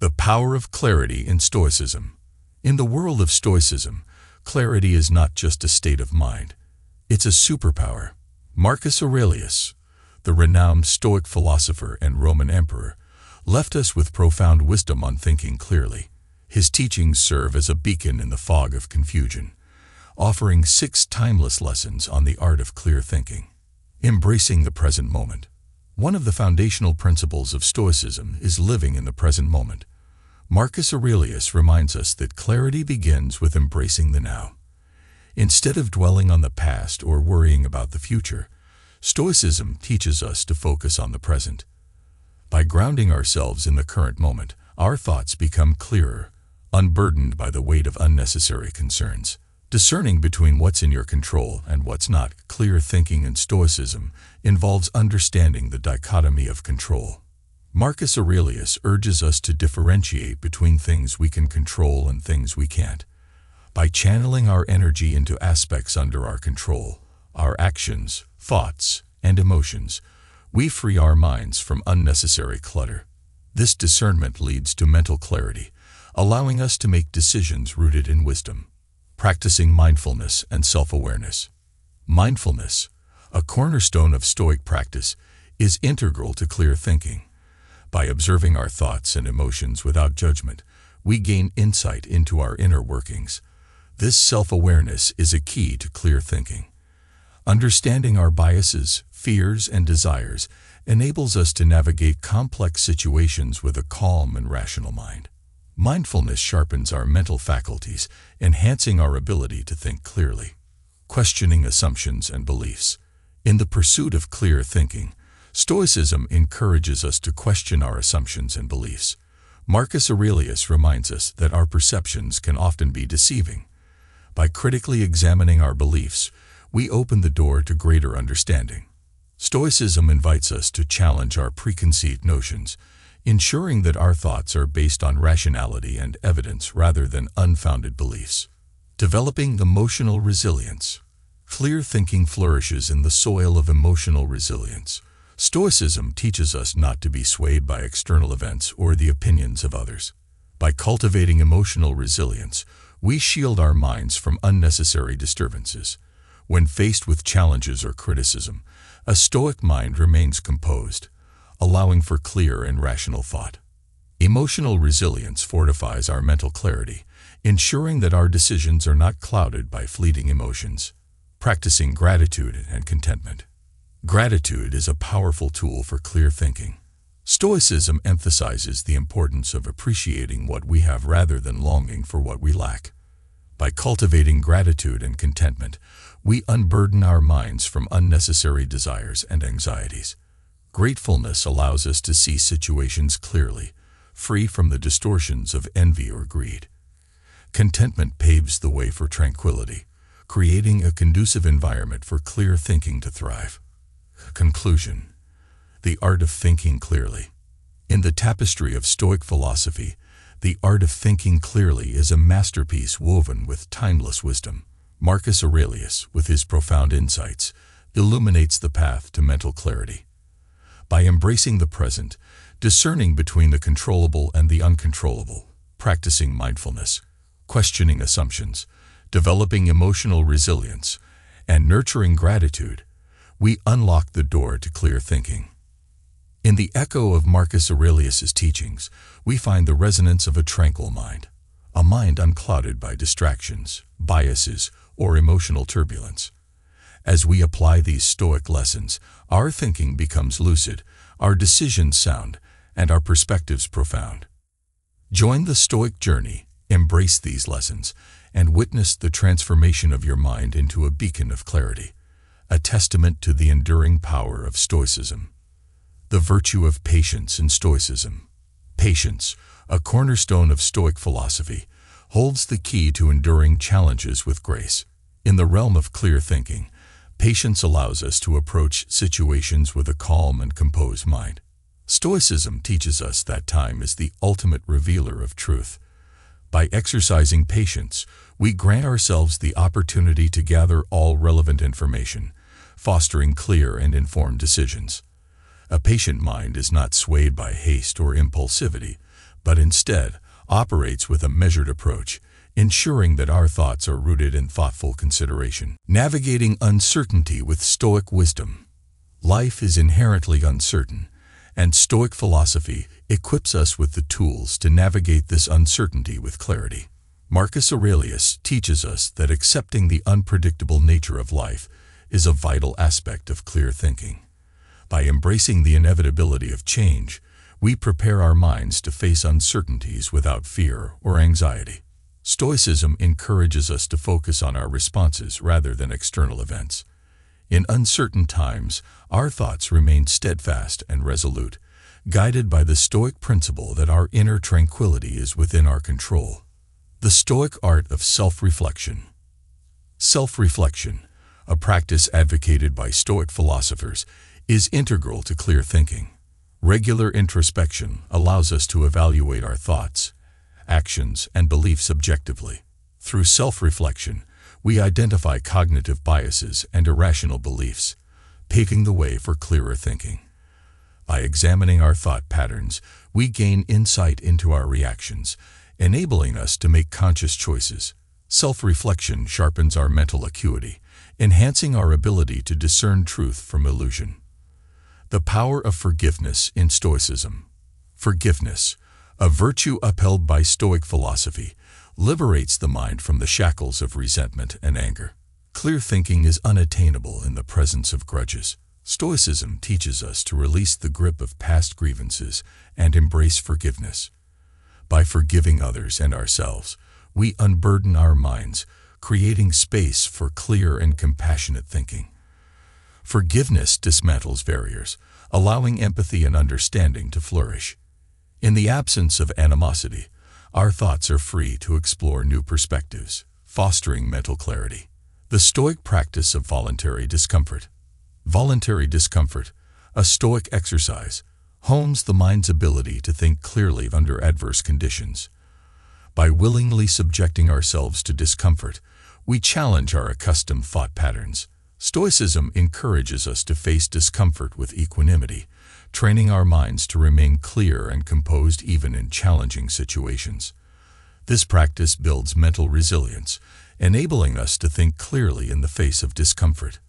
The power of clarity in Stoicism. In the world of Stoicism, clarity is not just a state of mind. It's a superpower. Marcus Aurelius, the renowned Stoic philosopher and Roman emperor, left us with profound wisdom on thinking clearly. His teachings serve as a beacon in the fog of confusion, offering 6 timeless lessons on the art of clear thinking. Embracing the present moment. One of the foundational principles of Stoicism is living in the present moment. Marcus Aurelius reminds us that clarity begins with embracing the now. Instead of dwelling on the past or worrying about the future, Stoicism teaches us to focus on the present. By grounding ourselves in the current moment, our thoughts become clearer, unburdened by the weight of unnecessary concerns. Discerning between what's in your control and what's not. Clear thinking in Stoicism involves understanding the dichotomy of control. Marcus Aurelius urges us to differentiate between things we can control and things we can't. By channeling our energy into aspects under our control, our actions, thoughts, and emotions, we free our minds from unnecessary clutter. This discernment leads to mental clarity, allowing us to make decisions rooted in wisdom. Practicing mindfulness and self-awareness. Mindfulness, a cornerstone of Stoic practice, is integral to clear thinking. By observing our thoughts and emotions without judgment, we gain insight into our inner workings. This self-awareness is a key to clear thinking. Understanding our biases, fears, and desires enables us to navigate complex situations with a calm and rational mind. Mindfulness sharpens our mental faculties, enhancing our ability to think clearly. Questioning assumptions and beliefs. In the pursuit of clear thinking, Stoicism encourages us to question our assumptions and beliefs. Marcus Aurelius reminds us that our perceptions can often be deceiving. By critically examining our beliefs, we open the door to greater understanding. Stoicism invites us to challenge our preconceived notions, ensuring that our thoughts are based on rationality and evidence rather than unfounded beliefs. Developing emotional resilience. Clear thinking flourishes in the soil of emotional resilience. Stoicism teaches us not to be swayed by external events or the opinions of others. By cultivating emotional resilience, we shield our minds from unnecessary disturbances. When faced with challenges or criticism, a Stoic mind remains composed, allowing for clear and rational thought. Emotional resilience fortifies our mental clarity, ensuring that our decisions are not clouded by fleeting emotions. Practicing gratitude and contentment. Gratitude is a powerful tool for clear thinking. Stoicism emphasizes the importance of appreciating what we have rather than longing for what we lack. By cultivating gratitude and contentment, we unburden our minds from unnecessary desires and anxieties. Gratefulness allows us to see situations clearly, free from the distortions of envy or greed. Contentment paves the way for tranquility, creating a conducive environment for clear thinking to thrive. Conclusion: the art of thinking clearly. In the tapestry of Stoic philosophy, the art of thinking clearly is a masterpiece woven with timeless wisdom. Marcus Aurelius, with his profound insights, illuminates the path to mental clarity. By embracing the present, discerning between the controllable and the uncontrollable, practicing mindfulness, questioning assumptions, developing emotional resilience, and nurturing gratitude, we unlock the door to clear thinking. In the echo of Marcus Aurelius's teachings, we find the resonance of a tranquil mind, a mind unclouded by distractions, biases, or emotional turbulence. As we apply these Stoic lessons, our thinking becomes lucid, our decisions sound, and our perspectives profound. Join the Stoic journey, embrace these lessons, and witness the transformation of your mind into a beacon of clarity, a testament to the enduring power of Stoicism. The virtue of patience in Stoicism. Patience, a cornerstone of Stoic philosophy, holds the key to enduring challenges with grace. In the realm of clear thinking, patience allows us to approach situations with a calm and composed mind. Stoicism teaches us that time is the ultimate revealer of truth. By exercising patience, we grant ourselves the opportunity to gather all relevant information, fostering clear and informed decisions. A patient mind is not swayed by haste or impulsivity, but instead operates with a measured approach, ensuring that our thoughts are rooted in thoughtful consideration. Navigating uncertainty with Stoic wisdom. Life is inherently uncertain, and Stoic philosophy equips us with the tools to navigate this uncertainty with clarity. Marcus Aurelius teaches us that accepting the unpredictable nature of life is a vital aspect of clear thinking. By embracing the inevitability of change, we prepare our minds to face uncertainties without fear or anxiety. Stoicism encourages us to focus on our responses rather than external events. In uncertain times, our thoughts remain steadfast and resolute, guided by the Stoic principle that our inner tranquility is within our control. The Stoic art of self-reflection. Self-reflection, a practice advocated by Stoic philosophers, is integral to clear thinking. Regular introspection allows us to evaluate our thoughts, actions, and beliefs objectively. Through self-reflection, we identify cognitive biases and irrational beliefs, paving the way for clearer thinking. By examining our thought patterns, we gain insight into our reactions, enabling us to make conscious choices. Self-reflection sharpens our mental acuity, enhancing our ability to discern truth from illusion. The power of forgiveness in Stoicism. Forgiveness, a virtue upheld by Stoic philosophy, liberates the mind from the shackles of resentment and anger. Clear thinking is unattainable in the presence of grudges. Stoicism teaches us to release the grip of past grievances and embrace forgiveness. By forgiving others and ourselves, we unburden our minds, creating space for clear and compassionate thinking. Forgiveness dismantles barriers, allowing empathy and understanding to flourish. In the absence of animosity, our thoughts are free to explore new perspectives, fostering mental clarity. The Stoic practice of voluntary discomfort. Voluntary discomfort, a Stoic exercise, hones the mind's ability to think clearly under adverse conditions. By willingly subjecting ourselves to discomfort, we challenge our accustomed thought patterns. Stoicism encourages us to face discomfort with equanimity, training our minds to remain clear and composed even in challenging situations. This practice builds mental resilience, enabling us to think clearly in the face of discomfort.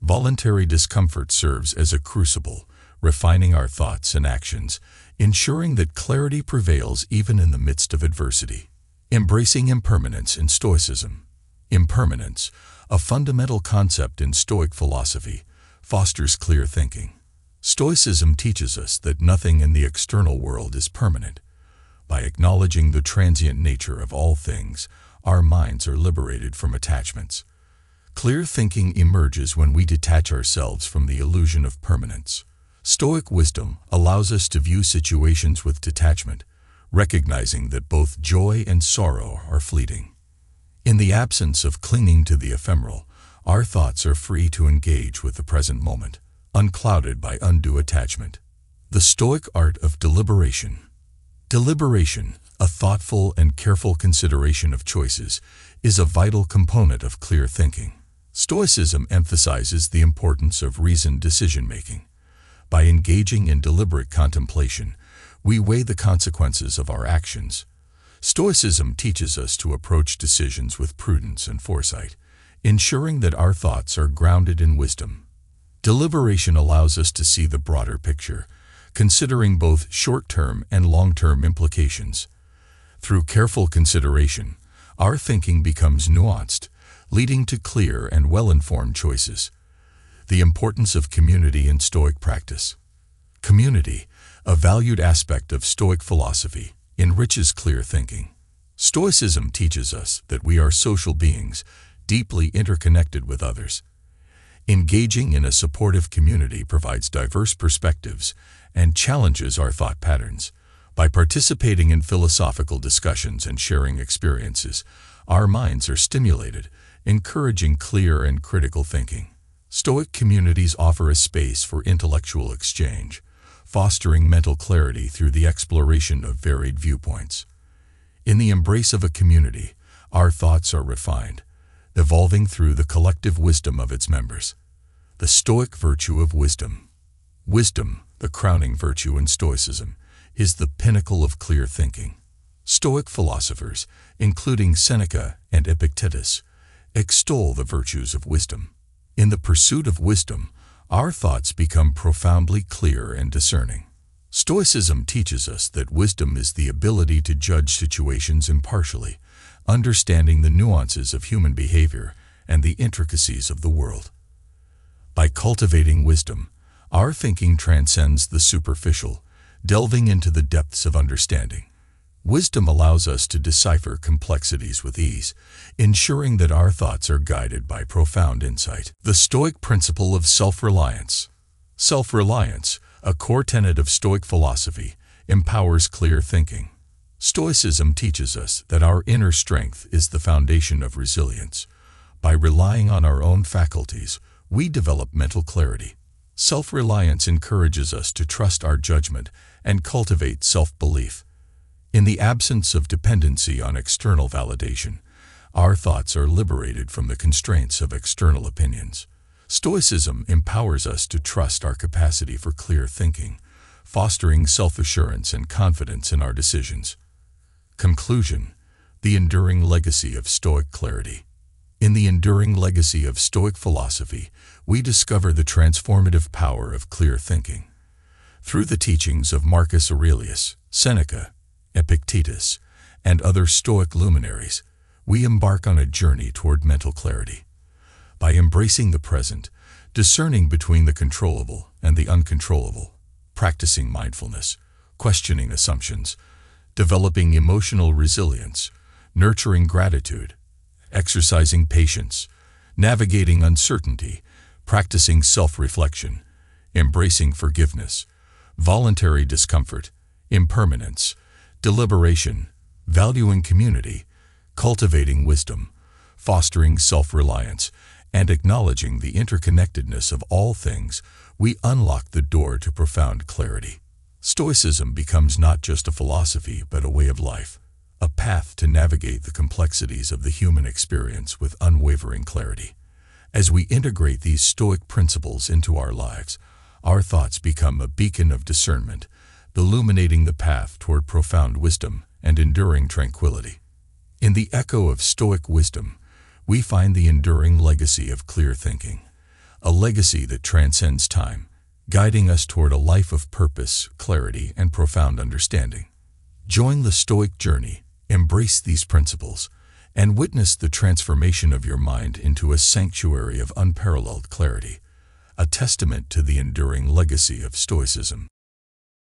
Voluntary discomfort serves as a crucible, refining our thoughts and actions, ensuring that clarity prevails even in the midst of adversity. Embracing impermanence in Stoicism. Impermanence, a fundamental concept in Stoic philosophy, fosters clear thinking. Stoicism teaches us that nothing in the external world is permanent. By acknowledging the transient nature of all things, our minds are liberated from attachments. Clear thinking emerges when we detach ourselves from the illusion of permanence. Stoic wisdom allows us to view situations with detachment, recognizing that both joy and sorrow are fleeting. In the absence of clinging to the ephemeral, our thoughts are free to engage with the present moment, unclouded by undue attachment. The Stoic art of deliberation. Deliberation, a thoughtful and careful consideration of choices, is a vital component of clear thinking. Stoicism emphasizes the importance of reasoned decision-making. By engaging in deliberate contemplation, we weigh the consequences of our actions. Stoicism teaches us to approach decisions with prudence and foresight, ensuring that our thoughts are grounded in wisdom. Deliberation allows us to see the broader picture, considering both short-term and long-term implications. Through careful consideration, our thinking becomes nuanced, leading to clear and well-informed choices. The importance of community in Stoic practice. Community, a valued aspect of Stoic philosophy, enriches clear thinking. Stoicism teaches us that we are social beings, deeply interconnected with others. Engaging in a supportive community provides diverse perspectives and challenges our thought patterns. By participating in philosophical discussions and sharing experiences, our minds are stimulated, encouraging clear and critical thinking. Stoic communities offer a space for intellectual exchange, fostering mental clarity through the exploration of varied viewpoints. In the embrace of a community, our thoughts are refined, evolving through the collective wisdom of its members. The Stoic virtue of wisdom. Wisdom, the crowning virtue in Stoicism, is the pinnacle of clear thinking. Stoic philosophers, including Seneca and Epictetus, extol the virtues of wisdom. In the pursuit of wisdom, our thoughts become profoundly clear and discerning. Stoicism teaches us that wisdom is the ability to judge situations impartially, understanding the nuances of human behavior and the intricacies of the world. By cultivating wisdom, our thinking transcends the superficial, delving into the depths of understanding. Wisdom allows us to decipher complexities with ease, ensuring that our thoughts are guided by profound insight. The Stoic principle of self-reliance. Self-reliance, a core tenet of Stoic philosophy, empowers clear thinking. Stoicism teaches us that our inner strength is the foundation of resilience. By relying on our own faculties, we develop mental clarity. Self-reliance encourages us to trust our judgment and cultivate self-belief. In the absence of dependency on external validation, our thoughts are liberated from the constraints of external opinions. Stoicism empowers us to trust our capacity for clear thinking, fostering self-assurance and confidence in our decisions. Conclusion: the enduring legacy of Stoic clarity. In the enduring legacy of Stoic philosophy, we discover the transformative power of clear thinking. Through the teachings of Marcus Aurelius, Seneca, Epictetus, and other Stoic luminaries, we embark on a journey toward mental clarity. By embracing the present, discerning between the controllable and the uncontrollable, practicing mindfulness, questioning assumptions, developing emotional resilience, nurturing gratitude, exercising patience, navigating uncertainty, practicing self-reflection, embracing forgiveness, voluntary discomfort, impermanence, deliberation, valuing community, cultivating wisdom, fostering self-reliance, and acknowledging the interconnectedness of all things, we unlock the door to profound clarity. Stoicism becomes not just a philosophy but a way of life, a path to navigate the complexities of the human experience with unwavering clarity. As we integrate these Stoic principles into our lives, our thoughts become a beacon of discernment, illuminating the path toward profound wisdom and enduring tranquility. In the echo of Stoic wisdom, we find the enduring legacy of clear thinking, a legacy that transcends time, guiding us toward a life of purpose, clarity, and profound understanding. Join the Stoic journey, embrace these principles, and witness the transformation of your mind into a sanctuary of unparalleled clarity, a testament to the enduring legacy of Stoicism.